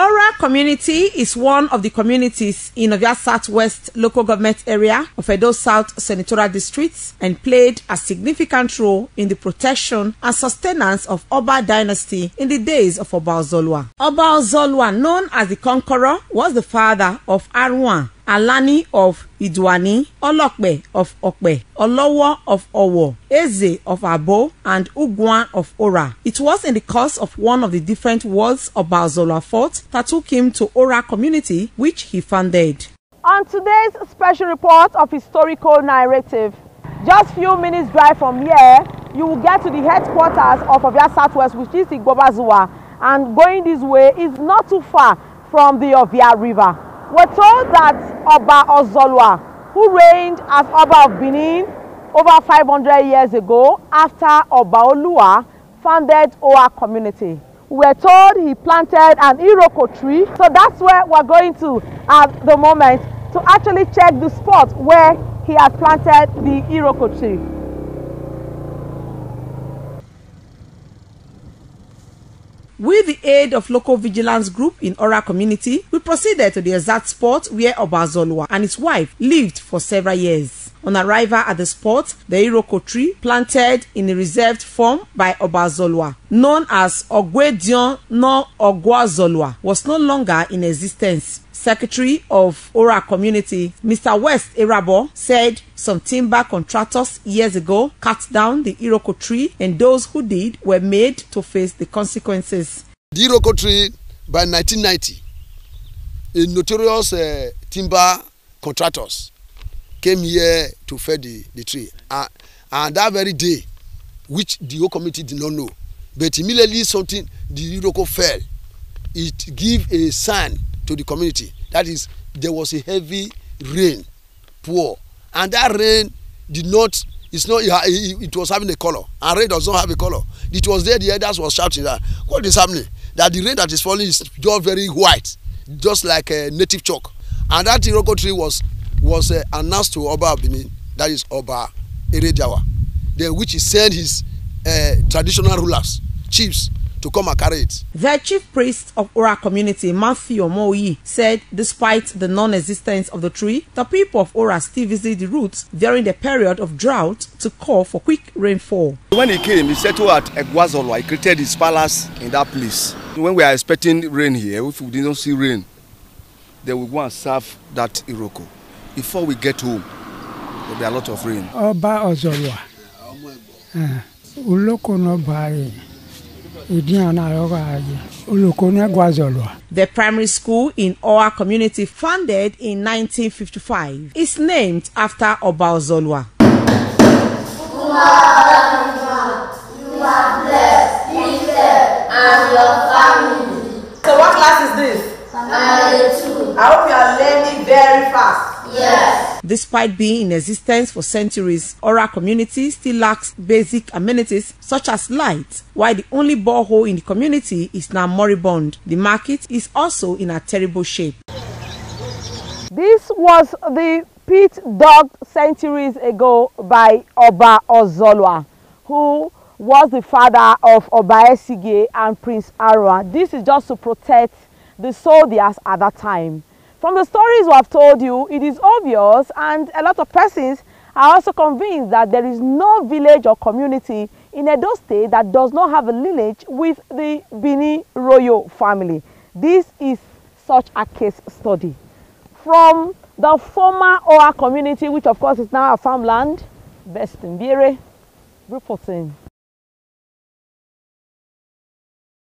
Ora community is one of the communities in Ovia Southwest local government area of Edo South Senatorial District and played a significant role in the protection and sustenance of Oba dynasty in the days of Oba Ozolua. Oba Ozolua, known as the Conqueror, was the father of Arwan, Alani of Iduwani, Ologbe of Ogbe, Olowa of Owo, Eze of Abo, and Ugwan of Ora. It was in the course of one of the different wars of Bazola Fort that took him to Ora community, which he founded. On today's special report of historical narrative, just few minutes drive from here, you will get to the headquarters of Ovia Southwest, which is Igobazua, and going this way is not too far from the Ovia River. We're told that Oba Ozolua, who reigned as Oba of Benin over 500 years ago after Oba Oluwa, founded Oa community. We're told he planted an iroko tree, so that's where we're going to at the moment to actually check the spot where he has planted the iroko tree. With the aid of local vigilance group in Ora community, we proceeded to the exact spot where Oba Ozolua and his wife lived for several years. On arrival at the spot, the iroko tree planted in a reserved form by Oba Ozolua, known as Ogwe Edion Noni Ogwa Ozolua, was no longer in existence. Secretary of Ora community, Mr. West Erabor, said some timber contractors years ago cut down the iroko tree, and those who did were made to face the consequences. The iroko tree, by 1990, a notorious timber contractors came here to fell the tree. And that very day, which the whole community did not know, but immediately something, the iroko fell. It gave a sign to the community. That is, there was a heavy rain, pour, and that rain did not. It's not. It was having a color, and rain does not have a color. It was there. The elders were shouting that what is happening? That the rain that is falling is just very white, just like a native chalk. And that iroko tree was announced to Oba Abimi, that is Oba Irejawa, then which he sent his traditional rulers, chiefs, to come and carry it. The chief priest of Ora community, Matthew Omoyi, said despite the non-existence of the tree, the people of Ora still visit the roots during the period of drought to call for quick rainfall. When he came, he settled at Egwazolwa. He created his palace in that place. When we are expecting rain here, if we didn't see rain, then we go and serve that iroko. Before we get home, there will be a lot of rain. Oba Ozolua. Uloko no bari. The primary school in Ora community, founded in 1955, is named after Oba Ozolua. You are blessed, yourself and your family. So what class is this? Family 2. I hope you are learning very fast. Yes. Despite being in existence for centuries, Ora community still lacks basic amenities such as light, while the only borehole in the community is now moribund. The market is also in a terrible shape. This was the pit dug centuries ago by Oba Ozolua, who was the father of Oba Esigie and Prince Arua. This is just to protect the soldiers at that time. From the stories we have told you, it is obvious, and a lot of persons are also convinced, that there is no village or community in Edo State that does not have a lineage with the Bini Royo family. This is such a case study. From the former Oa community, which of course is now a farmland, Best Pembire, reporting.